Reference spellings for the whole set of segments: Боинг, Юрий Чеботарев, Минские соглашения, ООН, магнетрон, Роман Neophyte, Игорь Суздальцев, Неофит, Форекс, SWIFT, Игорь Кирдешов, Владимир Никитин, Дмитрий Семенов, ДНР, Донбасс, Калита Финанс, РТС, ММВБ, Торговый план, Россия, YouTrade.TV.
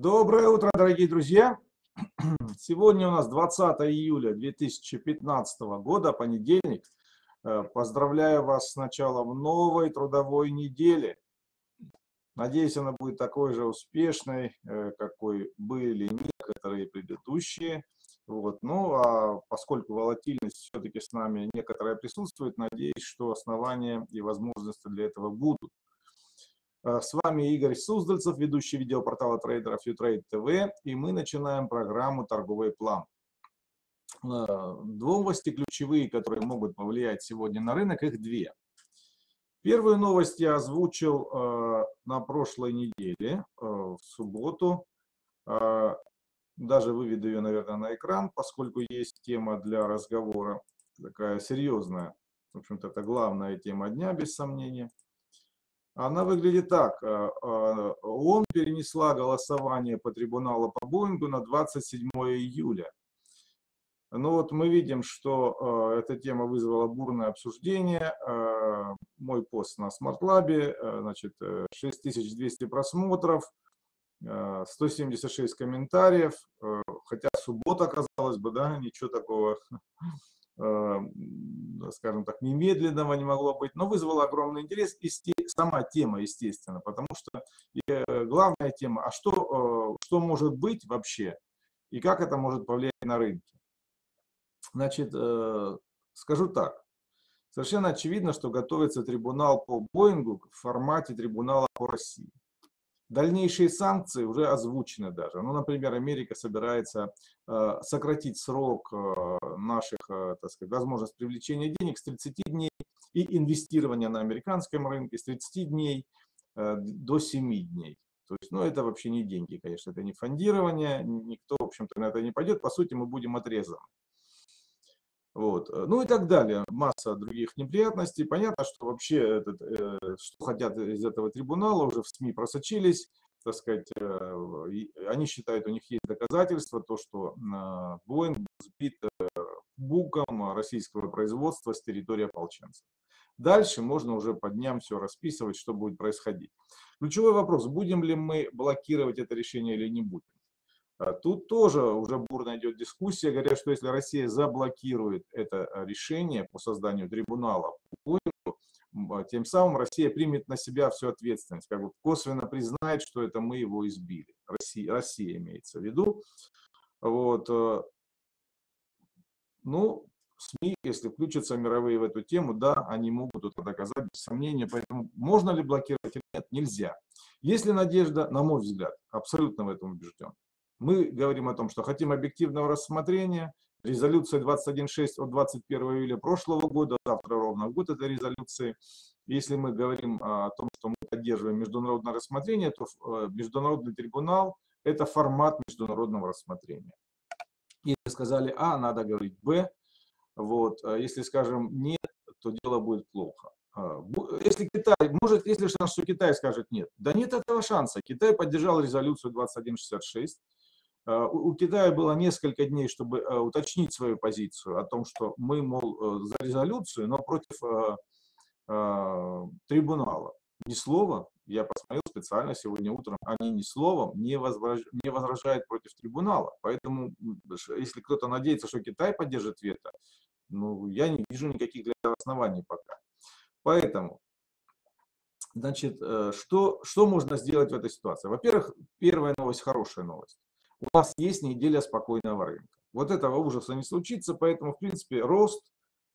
Доброе утро, дорогие друзья! Сегодня у нас 20 июля 2015 года, понедельник. Поздравляю вас с началом новой трудовой недели. Надеюсь, она будет такой же успешной, какой были некоторые предыдущие. Вот. Ну, а поскольку волатильность все-таки с нами некоторая присутствует, надеюсь, что основания и возможности для этого будут. С вами Игорь Суздальцев, ведущий видеопортала трейдеров YouTrade.TV, и мы начинаем программу «Торговый план». Новости ключевые, которые могут повлиять сегодня на рынок, их две. Первую новость я озвучил на прошлой неделе, в субботу. Даже выведу ее, наверное, на экран, поскольку есть тема для разговора, такая серьезная. В общем-то, это главная тема дня, без сомнения. Она выглядит так. ООН перенесла голосование по трибуналу по Боингу на 27 июля. Ну вот мы видим, что эта тема вызвала бурное обсуждение. Мой пост на смарт-лабе, значит, 6200 просмотров, 176 комментариев. Хотя суббота, казалось бы, да, ничего такого, скажем так, немедленного не могло быть, но вызвало огромный интерес и сама тема, естественно, потому что главная тема, а что может быть вообще и как это может повлиять на рынки. Значит, скажу так, совершенно очевидно, что готовится трибунал по Боингу в формате трибунала по России. Дальнейшие санкции уже озвучены даже. Ну, например, Америка собирается сократить срок наших, так сказать, возможность привлечения денег с 30 дней и инвестирования на американском рынке с 30 дней до 7 дней. То есть, ну, это вообще не деньги, конечно, это не фондирование, никто, в общем-то, на это не пойдет. По сути, мы будем отрезаны. Вот. Ну и так далее. Масса других неприятностий. Понятно, что вообще что хотят из этого трибунала, уже в СМИ просочились, так сказать, они считают, у них есть доказательства, то, что Боинг сбит буком российского производства с территории ополченцев. Дальше можно уже по дням все расписывать, что будет происходить. Ключевой вопрос, будем ли мы блокировать это решение или не будем. Тут тоже уже бурно идет дискуссия, говорят, что если Россия заблокирует это решение по созданию трибунала, тем самым Россия примет на себя всю ответственность, как бы косвенно признает, что это мы его избили. Россия имеется в виду. Вот. Ну, СМИ, если включатся мировые в эту тему, да, они могут это доказать, без сомнения. Поэтому можно ли блокировать или нет, нельзя. Есть ли надежда, на мой взгляд, абсолютно в этом убежден. Мы говорим о том, что хотим объективного рассмотрения. Резолюция 21.6 от 21 июля прошлого года, завтра ровно год этой резолюции. Если мы говорим о том, что мы поддерживаем международное рассмотрение, то международный трибунал – это формат международного рассмотрения. Если сказали А, надо говорить Б. Вот. Если скажем нет, то дело будет плохо. Если Китай, может, если шанс, что Китай скажет нет. Да нет этого шанса. Китай поддержал резолюцию 21.66. У Китая было несколько дней, чтобы уточнить свою позицию о том, что мы, мол, за резолюцию, но против трибунала. Ни слова, я посмотрел специально сегодня утром, они ни словом не возражают против трибунала. Поэтому, если кто-то надеется, что Китай поддержит вето, ну, я не вижу никаких для этого оснований пока. Поэтому, значит, что можно сделать в этой ситуации? Во-первых, первая новость, хорошая новость. У нас есть неделя спокойного рынка. Вот этого ужаса не случится, поэтому, в принципе, рост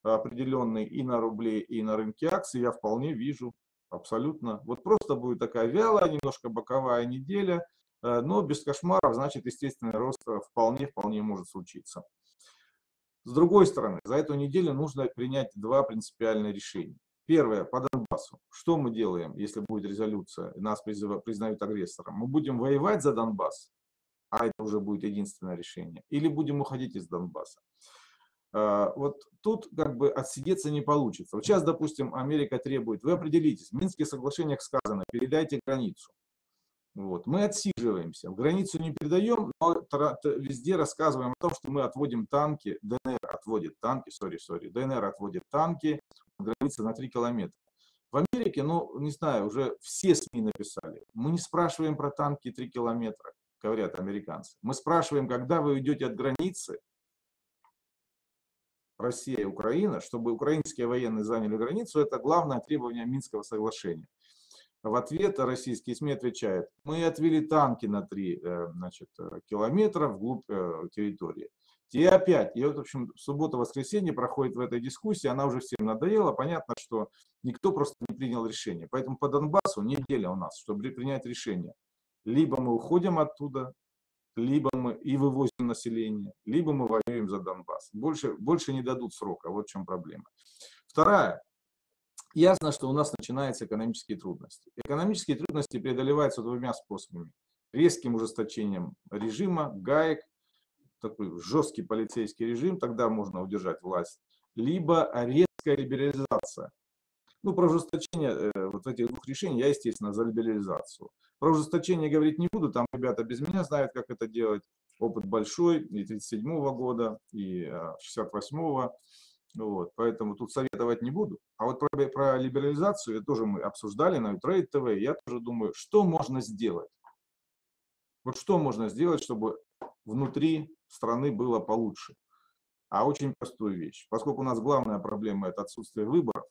определенный и на рубле, и на рынке акций я вполне вижу абсолютно. Вот просто будет такая вялая, немножко боковая неделя, но без кошмаров, значит, естественный рост вполне может случиться. С другой стороны, за эту неделю нужно принять два принципиальные решения. Первое, по Донбассу. Что мы делаем, если будет резолюция, нас признают агрессором? Мы будем воевать за Донбасс? А это уже будет единственное решение, или будем уходить из Донбасса. Вот тут как бы отсидеться не получится. Вот сейчас, допустим, Америка требует, вы определитесь, в Минских соглашениях сказано, передайте границу. Вот, мы отсиживаемся, границу не передаем, но везде рассказываем о том, что мы отводим танки, ДНР отводит танки, граница на 3 километра. В Америке, ну, не знаю, уже все СМИ написали, мы не спрашиваем про танки 3 километра. говорят американцы. Мы спрашиваем, когда вы уйдете от границы, Россия и Украина, чтобы украинские военные заняли границу, это главное требование Минского соглашения. В ответ российские СМИ отвечают, мы отвели танки на 3 километра вглубь территории. И опять, и вот, в общем, суббота-воскресенье проходит в этой дискуссии, она уже всем надоела, понятно, что никто просто не принял решение. Поэтому по Донбассу неделя у нас, чтобы принять решение. Либо мы уходим оттуда, либо мы и вывозим население, либо мы воюем за Донбасс. Больше не дадут срока, вот в чем проблема. Вторая. Ясно, что у нас начинаются экономические трудности. Экономические трудности преодолеваются двумя способами. Резким ужесточением режима, гаек, такой жесткий полицейский режим, тогда можно удержать власть, либо резкая либерализация. Ну, про ужесточение вот этих двух решений я, естественно, за либерализацию. Про ужесточение говорить не буду, там ребята без меня знают, как это делать. Опыт большой, и 37-го года, и 68-го. Вот, поэтому тут советовать не буду. А вот про либерализацию тоже мы обсуждали на YouTrade.TV. Я тоже думаю, что можно сделать? Вот что можно сделать, чтобы внутри страны было получше? А очень простую вещь. Поскольку у нас главная проблема – это отсутствие выборов,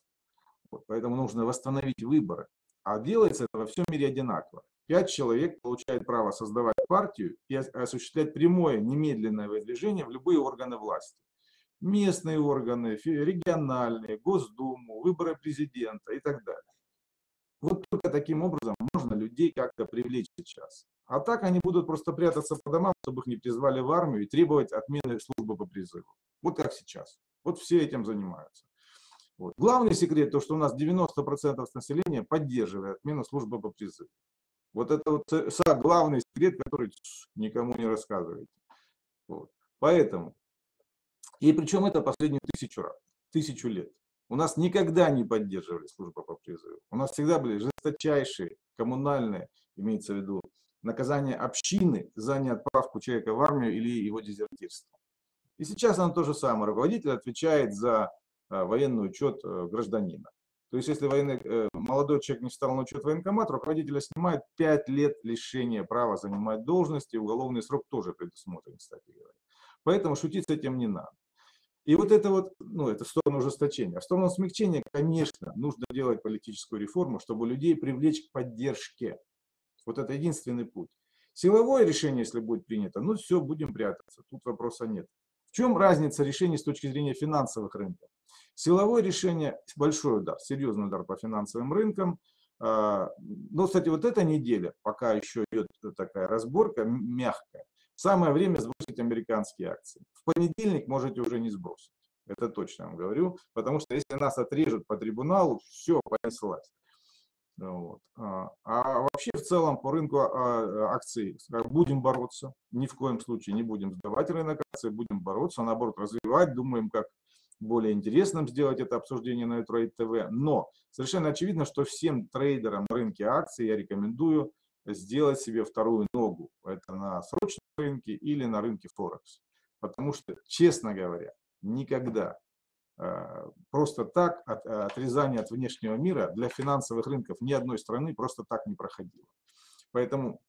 вот, поэтому нужно восстановить выборы. А делается это во всем мире одинаково. 5 человек получает право создавать партию и осуществлять прямое, немедленное выдвижение в любые органы власти. Местные органы, региональные, Госдуму, выборы президента и так далее. Вот только таким образом можно людей как-то привлечь сейчас. А так они будут просто прятаться по домам, чтобы их не призвали в армию и требовать отмены службы по призыву. Вот как сейчас. Вот все этим занимаются. Вот. Главный секрет, то что у нас 90% населения поддерживает отмену службы по призыву. Вот это вот главный секрет, который никому не рассказывает. Вот. Поэтому, и причем это последние 1000 лет. У нас никогда не поддерживали службу по призыву. У нас всегда были жесточайшие коммунальные, имеется в виду, наказание общины за неотправку человека в армию или его дезертирство. И сейчас оно то же самое. Руководитель отвечает за военный учет гражданина. То есть, если молодой человек не встал на учет военкомата, руководителя снимает 5 лет лишения права занимать должность, и уголовный срок тоже предусмотрен, кстати говоря. Поэтому шутить с этим не надо. И вот это вот, ну, это в сторону ужесточения. А в сторону смягчения, конечно, нужно делать политическую реформу, чтобы людей привлечь к поддержке. Вот это единственный путь. Силовое решение, если будет принято, ну все, будем прятаться, тут вопроса нет. В чем разница решений с точки зрения финансовых рынков? Силовое решение, большой удар, серьезный удар по финансовым рынкам. Но, кстати, вот эта неделя, пока еще идет такая разборка мягкая, самое время сбросить американские акции. В понедельник можете уже не сбросить, это точно вам говорю, потому что если нас отрежут по трибуналу, все, понеслась. Вот. А вообще в целом по рынку акций будем бороться, ни в коем случае не будем сдавать рынок акций, будем бороться, наоборот развивать, думаем, как более интересным сделать это обсуждение на YouTrade.TV. Но совершенно очевидно, что всем трейдерам на рынке акций я рекомендую сделать себе вторую ногу, это на срочном рынке или на рынке Форекс. Потому что, честно говоря, никогда просто так отрезание от внешнего мира для финансовых рынков ни одной страны просто так не проходило. Поэтому,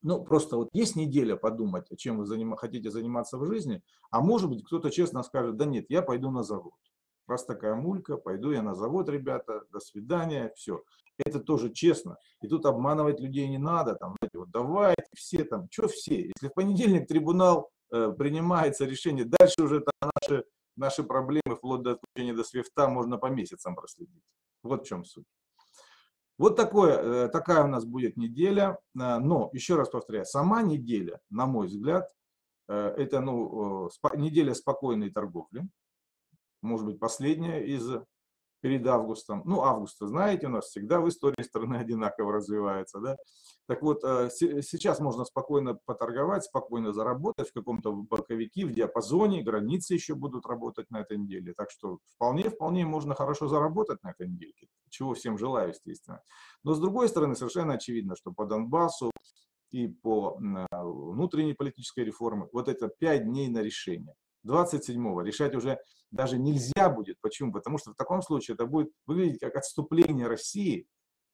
ну, просто вот есть неделя подумать, чем вы хотите заниматься в жизни, а может быть кто-то честно скажет, да нет, я пойду на завод. Раз такая мулька, пойду я на завод, ребята, до свидания, все. Это тоже честно. И тут обманывать людей не надо, там, вот давайте все там, что все. Если в понедельник трибунал принимается решение, дальше уже там наши проблемы вплоть до отключения до SWIFT можно по месяцам проследить. Вот в чем суть. Вот такая у нас будет неделя. Но, еще раз повторяю, сама неделя, на мой взгляд, это неделя спокойной торговли. Может быть, последняя перед августом. Ну, августа, знаете, у нас всегда в истории страны одинаково развивается, да? Так вот, сейчас можно спокойно поторговать, спокойно заработать в каком-то боковике, в диапазоне, границы еще будут работать на этой неделе. Так что вполне можно хорошо заработать на этой неделе, чего всем желаю, естественно. Но, с другой стороны, совершенно очевидно, что по Донбассу и по внутренней политической реформе вот это 5 дней на решение. 27-го решать уже даже нельзя будет. Почему? Потому что в таком случае это будет выглядеть как отступление России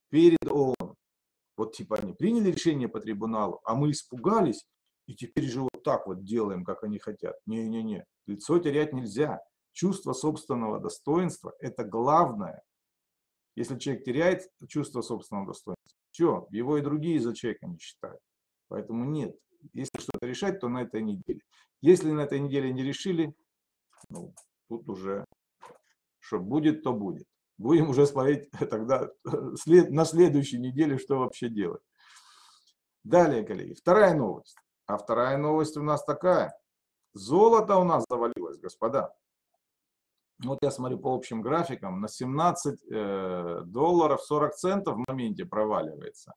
перед ООН. Вот типа они приняли решение по трибуналу, а мы испугались, и теперь же вот так вот делаем, как они хотят. Не-не-не, лицо терять нельзя. Чувство собственного достоинства – это главное. Если человек теряет чувство собственного достоинства, все, его и другие за человека не считают. Поэтому нет. Если что-то решать, то на этой неделе. Если на этой неделе не решили, ну, тут уже что будет, то будет. Будем уже смотреть тогда на следующей неделе, что вообще делать. Далее, коллеги, вторая новость. А вторая новость у нас такая. Золото у нас завалилось, господа. Вот я смотрю по общим графикам, на $17.40 в моменте проваливается.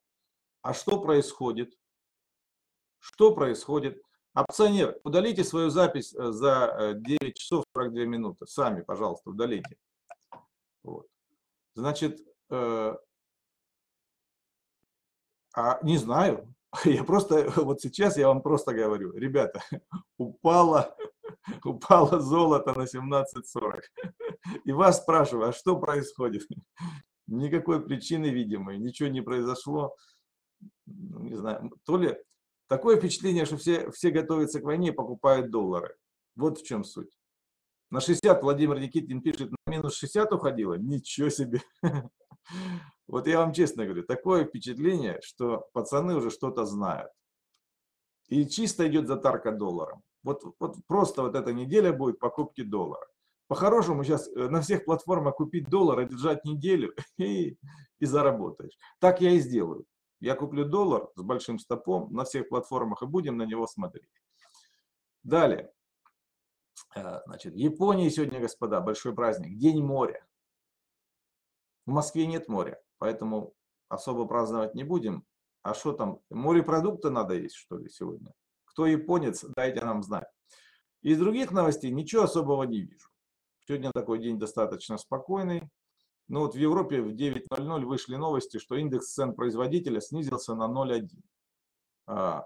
А что происходит? Что происходит? Опционер, удалите свою запись за 9 часов 42 минуты. Сами, пожалуйста, удалите. Вот. Значит, не знаю. Я просто, вот сейчас я вам просто говорю, ребята, упало золото на 17.40. И вас спрашиваю, а что происходит? Никакой причины, видимо, ничего не произошло. Не знаю, то ли такое впечатление, что все готовятся к войне и покупают доллары. Вот в чем суть. На 60 Владимир Никитин пишет, на минус 60 уходило? Ничего себе. Вот я вам честно говорю, такое впечатление, что пацаны уже что-то знают. И чисто идет затарка долларом. Вот просто вот эта неделя будет покупки доллара. По-хорошему сейчас на всех платформах купить доллар и держать неделю и заработаешь. Так я и сделаю. Я куплю доллар с большим стопом на всех платформах и будем на него смотреть. Далее. Значит, в Японии сегодня, господа, большой праздник, День моря. В Москве нет моря, поэтому особо праздновать не будем. А что там, морепродукты надо есть, что ли, сегодня? Кто японец, дайте нам знать. Из других новостей ничего особого не вижу. Сегодня такой день достаточно спокойный. Но вот в Европе в 9:00 вышли новости, что индекс цен производителя снизился на 0,1.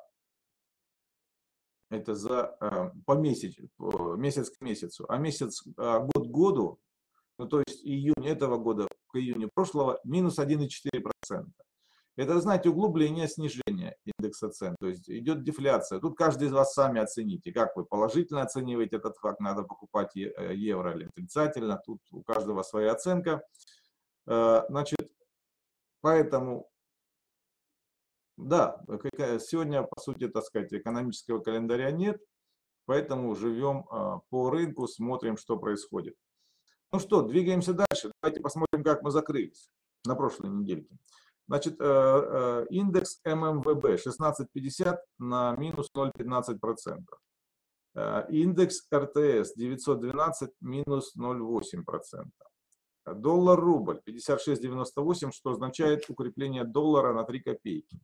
Это за месяц к месяцу, а месяц год к году, ну то есть июнь этого года к июню прошлого, минус 1,4%. Это, знаете, углубление снижения индекса цен, то есть идет дефляция. Тут каждый из вас сами оцените, как вы положительно оцениваете этот факт, надо покупать евро или отрицательно, тут у каждого своя оценка. Значит, поэтому... Да, сегодня, по сути, так сказать, экономического календаря нет, поэтому живем по рынку, смотрим, что происходит. Ну что, двигаемся дальше. Давайте посмотрим, как мы закрылись на прошлой недельке. Значит, индекс ММВБ 1650 на минус 0,15%. Индекс РТС 912 минус 0,8%. Доллар-рубль 56,98, что означает укрепление доллара на 3 копейки.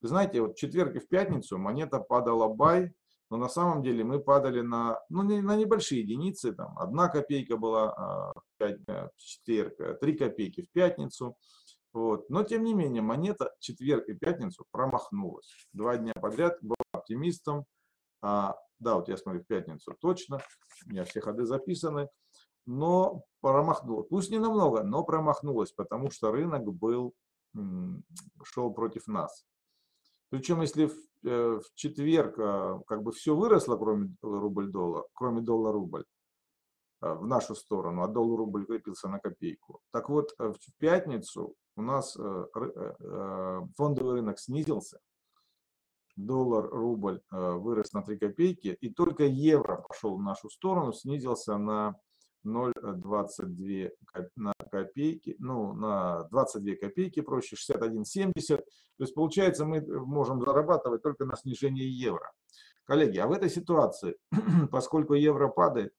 Вы знаете, вот в четверг и в пятницу монета падала бай, но на самом деле мы падали на небольшие единицы. Там 1 копейка была в четверг, 3 копейки в пятницу. Вот. Но тем не менее монета в четверг и пятницу промахнулась. 2 дня подряд был оптимистом. Да, вот я смотрю в пятницу точно, у меня все ходы записаны. Но промахнулась, пусть не намного, но промахнулась, потому что рынок шел против нас. Причем, если в четверг как бы все выросло, кроме доллар-рубль, в нашу сторону, а доллар-рубль крепился на копейку. Так вот, в пятницу у нас фондовый рынок снизился, доллар-рубль вырос на 3 копейки, и только евро пошел в нашу сторону, снизился на 0,22 копейки, ну, на 22 копейки, проще, 61,70. То есть, получается, мы можем зарабатывать только на снижении евро. Коллеги, а в этой ситуации, поскольку евро падает,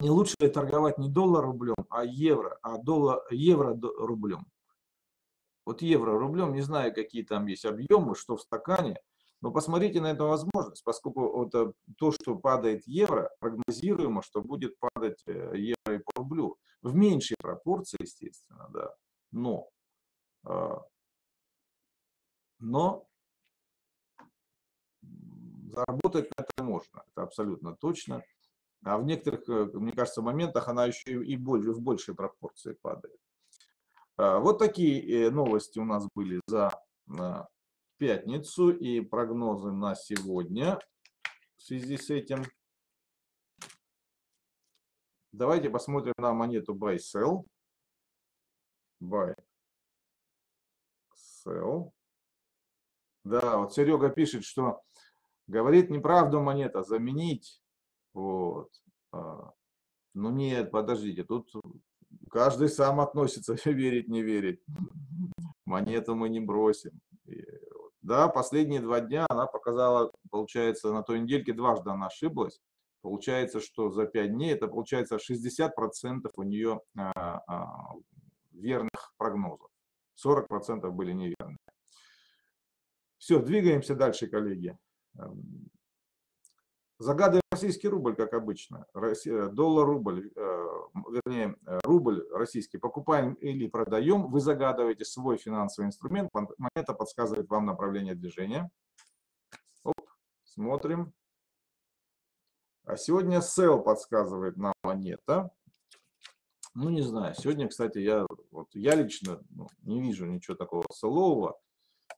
не лучше ли торговать не доллар-рублем, а евро-рублем? Вот евро-рублем, не знаю, какие там есть объемы, что в стакане, но посмотрите на эту возможность, поскольку это то, что падает евро, прогнозируемо, что будет падать евро и по рублю. В меньшей пропорции, естественно, да. Но заработать на это можно, это абсолютно точно. А в некоторых, мне кажется, моментах она еще и в большей пропорции падает. Вот такие новости у нас были за в пятницу и прогнозы на сегодня в связи с этим. Давайте посмотрим на монету buy sell. Buy sell. Да, вот Серега пишет, что говорит неправду монета, заменить. Вот. Ну нет, подождите, тут каждый сам относится, верить, не верить. Монету мы не бросим. Да, последние 2 дня она показала, получается, на той недельке дважды она ошиблась. Получается, что за 5 дней, это получается 60% у нее верных прогнозов. 40% были неверны. Все, двигаемся дальше, коллеги. Загадываем российский рубль, как обычно. Доллар-рубль, вернее, рубль российский. Покупаем или продаем. Вы загадываете свой финансовый инструмент. Монета подсказывает вам направление движения. Оп, смотрим. А сегодня sell подсказывает нам монета. Ну, не знаю. Сегодня, кстати, я лично не вижу ничего такого селлового.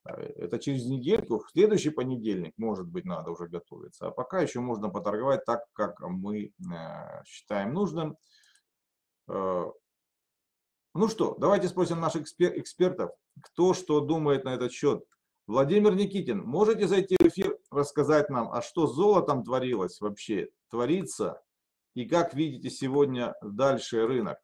Это через недельку, в следующий понедельник, может быть, надо уже готовиться. А пока еще можно поторговать так, как мы считаем нужным. Ну что, давайте спросим наших экспертов, кто что думает на этот счет. Владимир Никитин, можете зайти в эфир, рассказать нам, а что с золотом творилось вообще, творится, и как видите сегодня дальше рынок?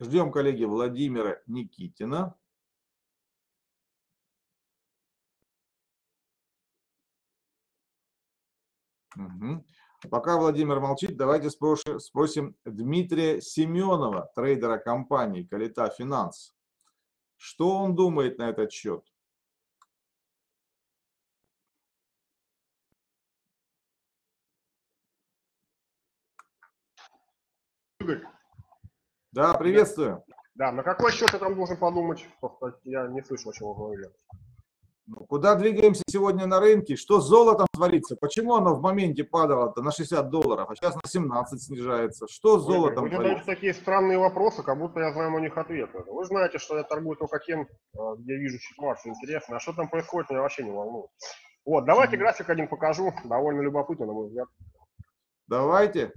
Ждем, коллеги, Владимира Никитина. Угу. Пока Владимир молчит, давайте спросим Дмитрия Семенова, трейдера компании «Калита Финанс». Что он думает на этот счет? Да, приветствую. Да, на какой счет я там должен подумать? Я не слышал, чего говорили. Куда двигаемся сегодня на рынке? Что с золотом творится? Почему оно в моменте падало-то на 60 долларов, а сейчас на 17 снижается? Что с золотом творится? Вы задаете такие странные вопросы, как будто я знаю на них ответы. Вы знаете, что я торгую только тем, где вижу ситуацию интересную. А что там происходит, меня вообще не волнует. Вот, давайте график один покажу. Довольно любопытно, на мой взгляд. Давайте.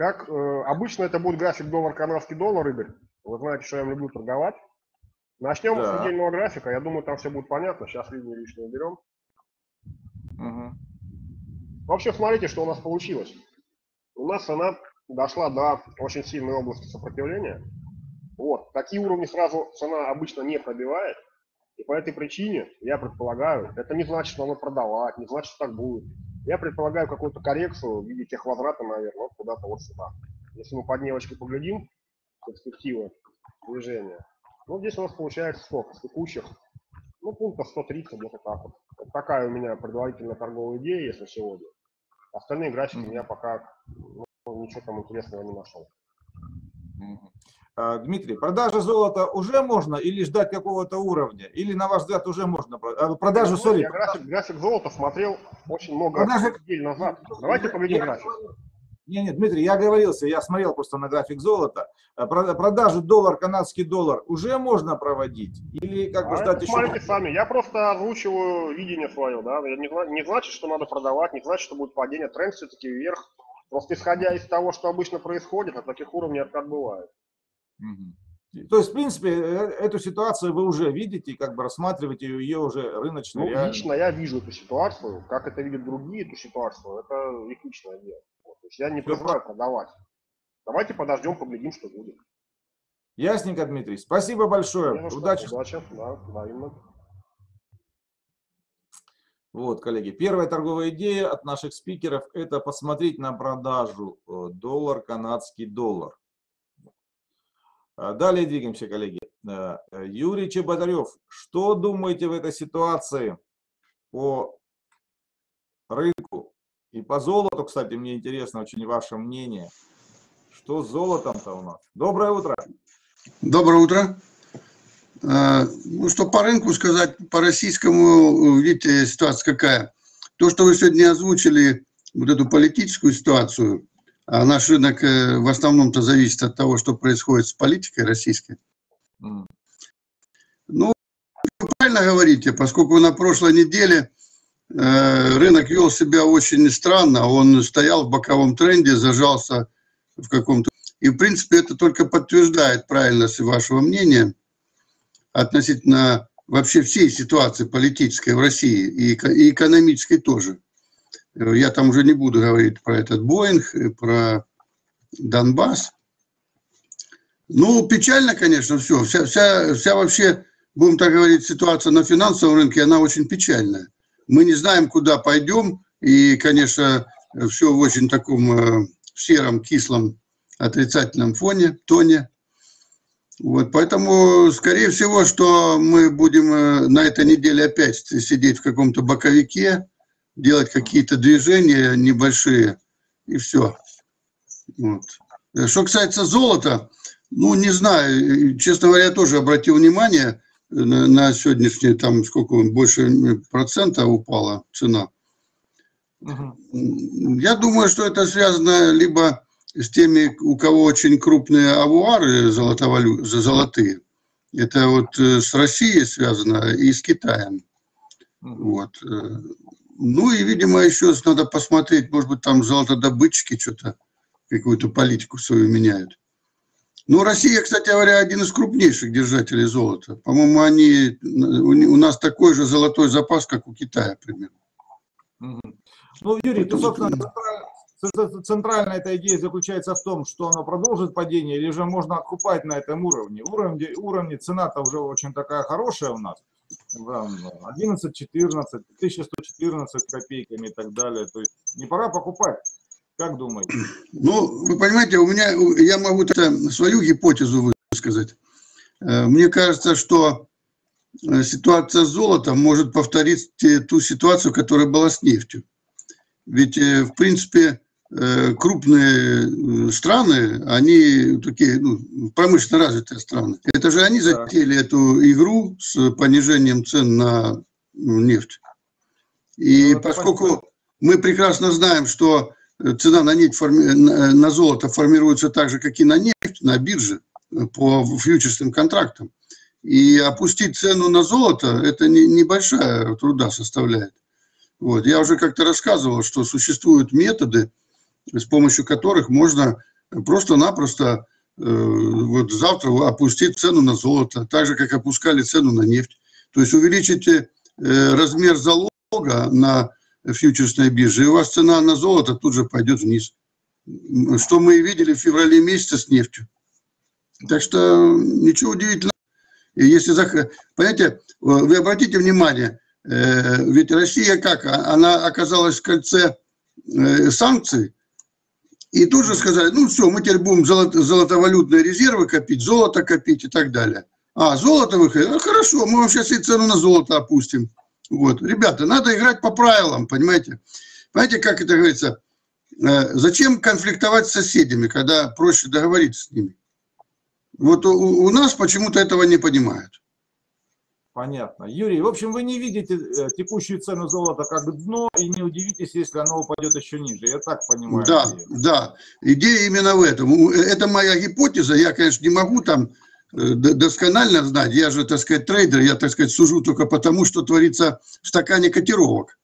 Как обычно, это будет график доллар-канадский доллар, Игорь. Вы знаете, что я люблю торговать. Начнем с недельного графика. Я думаю, там все будет понятно. Сейчас линию лишнюю уберем. Вообще, смотрите, что у нас получилось. У нас она дошла до очень сильной области сопротивления. Вот. Такие уровни сразу цена обычно не пробивает. И по этой причине, я предполагаю, это не значит, что надо продавать, не значит, что так будет. Я предполагаю какую-то коррекцию в виде тех возврата, наверное, вот куда-то вот сюда. Если мы по дневочке поглядим, перспективы движения, ну, здесь у нас получается сколько с текущих, ну, пункта 130, где-то так вот. Вот такая у меня предварительная торговая идея, если сегодня. Остальные графики я пока ничего там интересного не нашел. Дмитрий, продажи золота уже можно или ждать какого-то уровня? Или, на ваш взгляд, уже можно? Продажи, сори. Я график золота смотрел очень много недель назад. Давайте поглядим график. Нет, Дмитрий, я оговорился, я смотрел просто на график золота. Продажи доллар, канадский доллар уже можно проводить? Или как бы ждать еще? Смотрите сами, я просто озвучиваю видение свое. Да? Не значит, что надо продавать, не значит, что будет падение. Тренд все-таки вверх. Просто исходя из того, что обычно происходит, от таких уровней откат бывает. То есть, в принципе, эту ситуацию вы уже видите, как бы рассматриваете ее уже рыночно. Ну, лично я вижу эту ситуацию, как это видят другие эту ситуацию, это их личное дело. То есть я не призываю продавать. Давайте подождем, поглядим, что будет. Ясненько, Дмитрий. Спасибо большое. Удачи. Удачи. Да, правильно. Вот, коллеги, первая торговая идея от наших спикеров – это посмотреть на продажу доллар, канадский доллар. Далее двигаемся, коллеги. Юрий Чеботарев, что думаете в этой ситуации по рынку и по золоту? Кстати, мне интересно очень ваше мнение. Что с золотом-то у нас? Доброе утро. Доброе утро. Ну, что по рынку сказать, по российскому, видите, ситуация какая. То, что вы сегодня озвучили, вот эту политическую ситуацию, а наш рынок в основном-то зависит от того, что происходит с политикой российской. Ну, вы правильно говорите, поскольку на прошлой неделе рынок вел себя очень странно, он стоял в боковом тренде, зажался в каком-то... И, в принципе, это только подтверждает правильность вашего мнения относительно вообще всей ситуации политической в России и экономической тоже. Я там уже не буду говорить про этот Боинг, про Донбасс. Ну, печально, конечно, все. Вся вообще, будем так говорить, ситуация на финансовом рынке, она очень печальная. Мы не знаем, куда пойдем, и, конечно, все в очень таком сером, кислом, отрицательном фоне, тоне. Вот, поэтому, скорее всего, что мы будем на этой неделе опять сидеть в каком-то боковике, делать какие-то движения небольшие, и все. Вот. Что касается золота, ну, не знаю, честно говоря, я тоже обратил внимание на сегодняшний, там, сколько, больше процента упала цена. Я думаю, что это связано либо с теми, у кого очень крупные авуары золотые, это вот с Россией связано и с Китаем. Вот. Ну и, видимо, еще надо посмотреть, может быть, там золотодобытчики что-то, какую-то политику свою меняют. Ну, Россия, кстати говоря, один из крупнейших держателей золота. По-моему, у нас такой же золотой запас, как у Китая, примерно. Ну, Юрий, это, собственно, центральная эта идея заключается в том, что она продолжит падение, или же можно откупать на этом уровне. Уровни цена-то уже очень такая хорошая у нас. 11, 14, 1114 копейками и так далее. То есть не пора покупать, как думаете? Ну, вы понимаете, я могу свою гипотезу высказать. Мне кажется, что ситуация с золотом может повторить ту ситуацию, которая была с нефтью. Ведь, в принципе, крупные страны, они такие, ну, промышленно развитые страны. Это же они затеяли эту игру с понижением цен на нефть. И поскольку мы прекрасно знаем, что цена на нефть, на золото формируется так же, как и на нефть, на бирже, по фьючерсным контрактам. И опустить цену на золото, это небольшая труда составляет. Вот. Я уже как-то рассказывал, что существуют методы, с помощью которых можно просто-напросто вот завтра опустить цену на золото, так же, как опускали цену на нефть. То есть увеличите размер залога на фьючерсной бирже, и у вас цена на золото тут же пойдет вниз. Что мы и видели в феврале месяце с нефтью. Так что ничего удивительного. И если понимаете, вы обратите внимание, ведь Россия как? Она оказалась в кольце санкций, и тут же сказали, ну все, мы теперь будем золотовалютные резервы копить, золото копить и так далее. А, золото выходит, ну, хорошо, мы вам сейчас и цену на золото опустим. Вот. Ребята, надо играть по правилам, понимаете? Понимаете, как это говорится? Зачем конфликтовать с соседями, когда проще договориться с ними? Вот у нас почему-то этого не понимают. Понятно. Юрий, в общем, вы не видите текущую цену золота как дно, и не удивитесь, если оно упадет еще ниже. Я так понимаю. Да, да. Идея именно в этом. Это моя гипотеза. Я, конечно, не могу там досконально знать. Я же, так сказать, трейдер. Я, так сказать, сужу только потому, что творится в стакане котировок.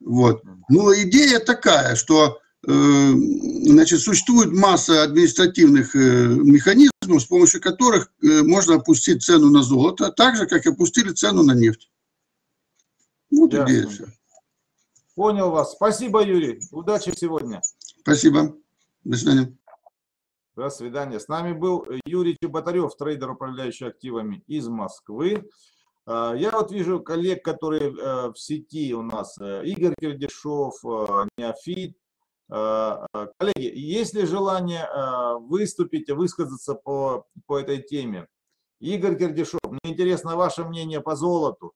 Вот. Но идея такая, что значит, существует масса административных механизмов, с помощью которых можно опустить цену на золото, так же, как и опустили цену на нефть. Вот идея вся. Понял вас. Спасибо, Юрий. Удачи сегодня. Спасибо. До свидания. До свидания. С нами был Юрий Чеботарев, трейдер, управляющий активами из Москвы. Я вот вижу коллег, которые в сети у нас. Игорь Кирдешов, Неофит. Коллеги, есть ли желание выступить и высказаться по этой теме? Игорь Кирдешов, мне интересно ваше мнение по золоту.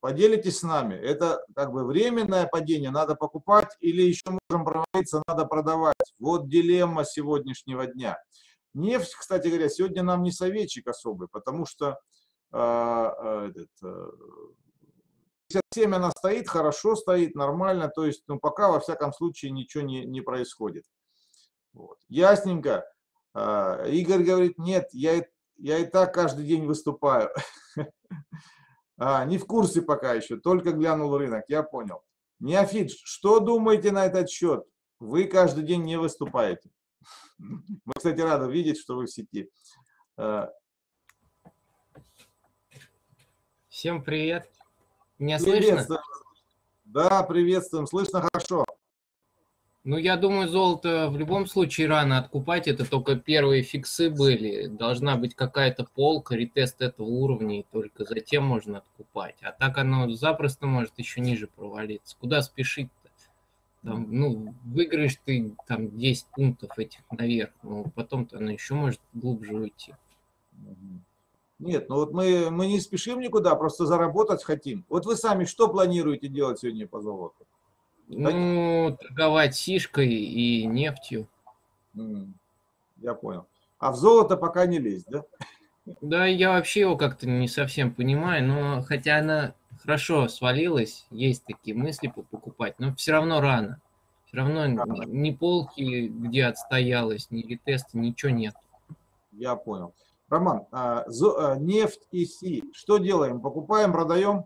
Поделитесь с нами. Это как бы временное падение, надо покупать, или еще можем провалиться, надо продавать. Вот дилемма сегодняшнего дня. Нефть, кстати говоря, сегодня нам не советчик особый, потому что 57 она стоит, хорошо стоит, нормально, то есть ну, пока во всяком случае ничего не происходит. Вот. Ясненько. Игорь говорит, нет, я и так каждый день выступаю. Не в курсе пока еще, только глянул рынок, я понял. Неофит, что думаете на этот счет? Вы каждый день не выступаете. Мы, кстати, рады видеть, что вы в сети. Всем привет. Меня слышно? Да, приветствуем. Слышно хорошо. Ну, я думаю, золото в любом случае рано откупать. Это только первые фиксы были. Должна быть какая-то полка, ретест этого уровня, и только затем можно откупать. А так оно запросто может еще ниже провалиться. Куда спешить-то? Ну, выиграешь ты там 10 пунктов этих наверх, но потом-то оно еще может глубже уйти. Нет, ну вот мы не спешим никуда, просто заработать хотим. Вот вы сами что планируете делать сегодня по золоту? Ну, торговать сишкой и нефтью. Я понял. А в золото пока не лезть, да? Да, я вообще его как-то не совсем понимаю, но хотя она хорошо свалилась, есть такие мысли покупать, но все равно рано. Все равно ни полки, где отстоялась, ни ретеста, ничего нет. Я понял. Роман, нефть и си, что делаем? Покупаем, продаем?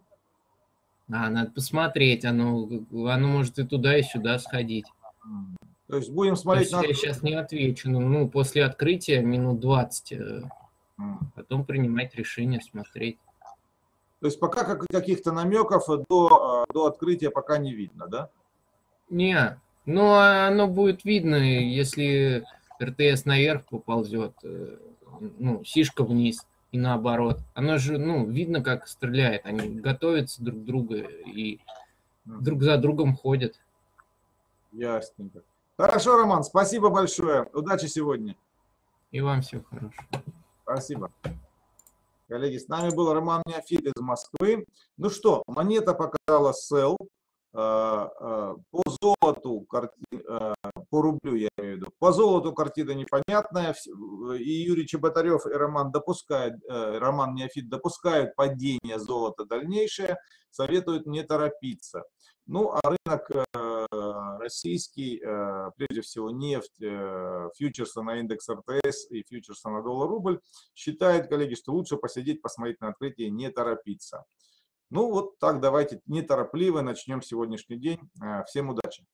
А, надо посмотреть, оно может и туда, и сюда сходить. То есть будем смотреть... Я сейчас не отвечу, ну, после открытия минут 20, потом принимать решение, смотреть. То есть пока каких-то намеков до открытия пока не видно, да? Не, но оно будет видно, если РТС наверх поползет... Ну, сишка вниз и наоборот. Оно же, ну, видно, как стреляет. Они готовятся друг к другу и друг за другом ходят. Ясненько. Хорошо, Роман, спасибо большое. Удачи сегодня. И вам всего хорошего. Спасибо. Коллеги, с нами был Роман Neophyte из Москвы. Ну что, монета показала sell. По золоту, по рублю я имею в виду, по золоту картина непонятная, и Юрий Чеботарев, и Роман Neophyte допускают падение золота дальнейшее, советуют не торопиться. Ну, а рынок российский, прежде всего нефть, фьючерсы на индекс РТС и фьючерсы на доллар-рубль, считают, коллеги, что лучше посидеть, посмотреть на открытие, не торопиться. Ну вот так давайте неторопливо начнем сегодняшний день. Всем удачи!